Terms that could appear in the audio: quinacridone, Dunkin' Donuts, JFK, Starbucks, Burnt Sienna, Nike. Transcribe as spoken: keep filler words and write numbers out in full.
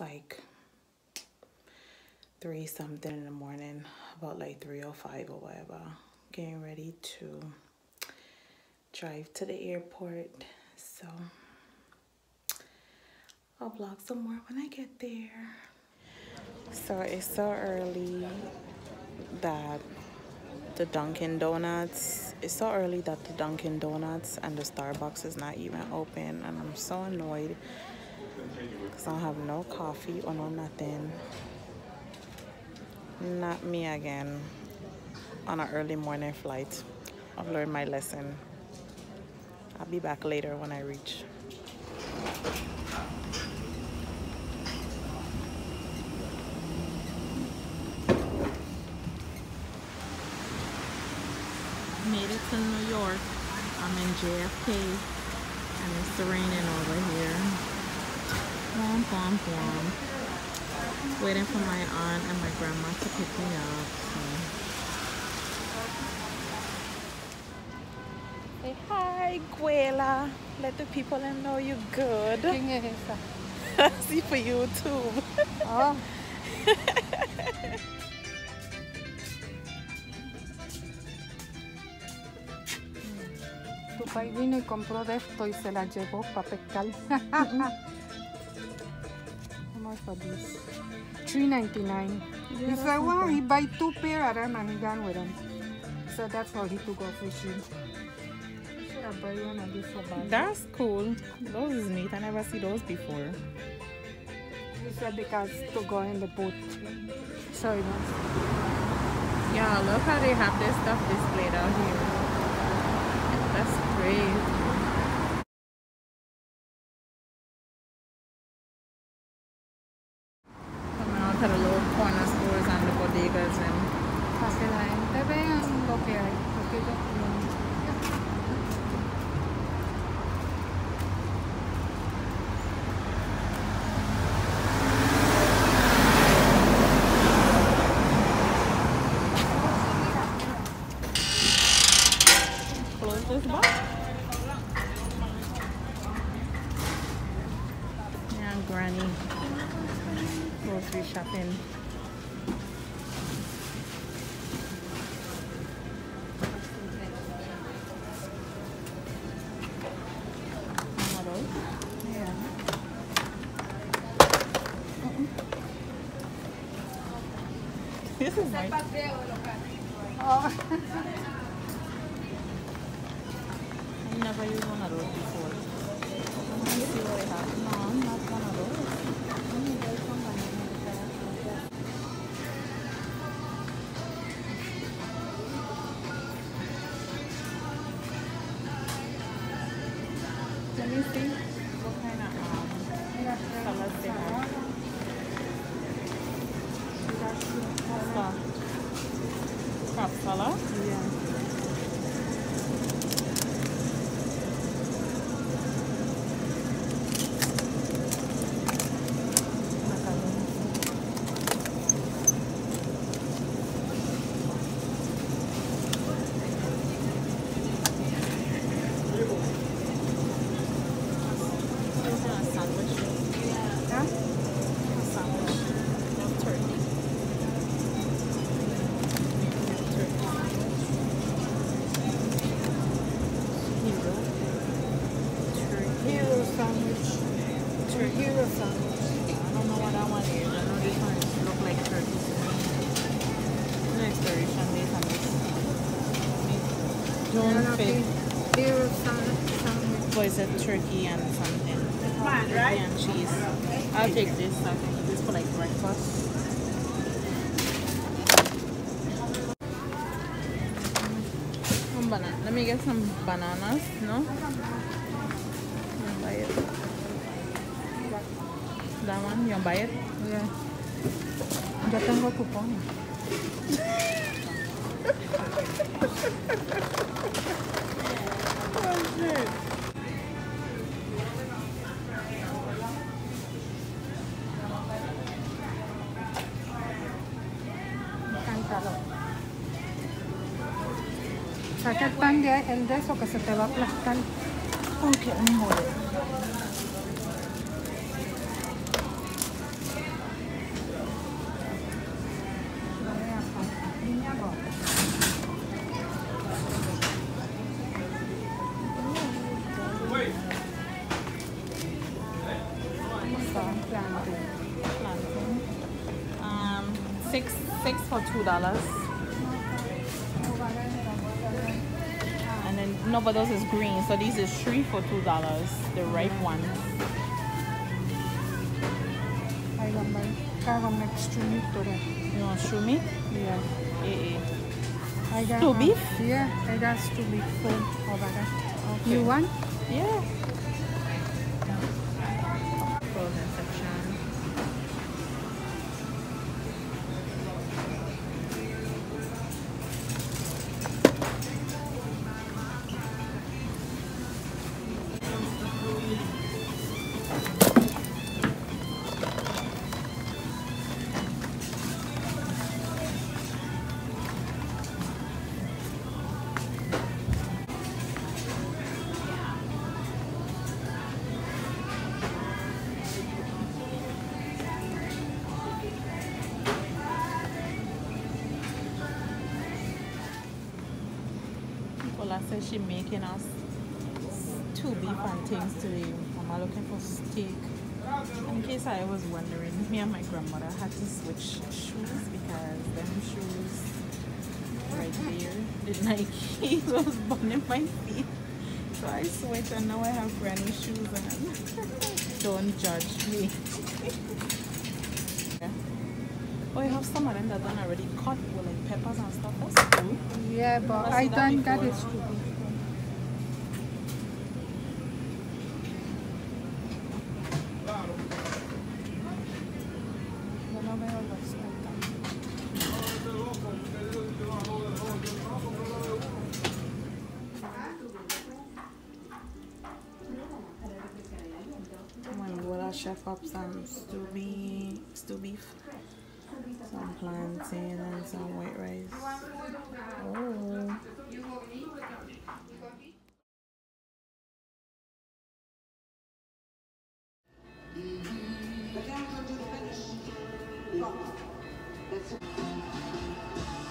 like three something in the morning, about like three oh five or whatever, getting ready to drive to the airport. So I'll vlog some more when I get there. So it's so early that the Dunkin' Donuts, it's so early that the Dunkin' Donuts and the Starbucks is not even open, and I'm so annoyed because I don't have no coffee or no nothing. Not me again on an early morning flight. I've learned my lesson. I'll be back later when I reach. Made it to New York. I'm in J F K and it's raining over here. Womp, womp, womp. Waiting for my aunt and my grandma to pick me up. So. Say hi, Gwela. Let the people know you're good. See for YouTube. Oh. Tu país vino y compró de esto y se la llevó para pescar. How much for this? three ninety-nine. He said, well, he buy two pair of them and he done with them. So that's how he took off fishing. He should have bought one of these for buying. That's cool. Those is neat. I never see those before. He said because to go in the boat. Sorry, man. Yeah, look how they have this stuff displayed out here. That's great. Shopping. Yeah. Uh-uh. This is nice. Oh. I never used one of those before. Let me see what I have. No, I'm not one of those. Let me buy somebody. Let me see what kind of um, colors they have. What's that? Crop color? Yeah. It's turkey and something. Fine, turkey right? And cheese. I'll take this. I'll take this for like breakfast. Some banana. Let me get some bananas. No? You wanna buy it? That one? You wanna buy it? Yeah. Yo tengo cupón. Oh shit. Saca el pan de, el de eso que se te va a aplastar. Ok, mejor. plantain. plantain. Um, six six for two dollars. And then no, but those is green. So these is three for two dollars. The ripe ones. I got my I got my stew meat today. You want stew meat? Yeah. Eh, eh. I got stew beef. Yeah, I got stew beef. Okay. You want? Yeah. Says so she making us two beef and things today. Mama looking for steak. In case I was wondering, me and my grandmother had to switch shoes because them shoes right there, the Nike was burning my feet. So I switched and now I have granny shoes on. Don't judge me. Yeah. Oh, you have some of them that done already cut with like peppers and stuff. That's cool. Yeah, but I done got it too. I'm gonna go to chef up some stew beef, stew beef. Some plantain and some white rice. Oh. Mm-hmm.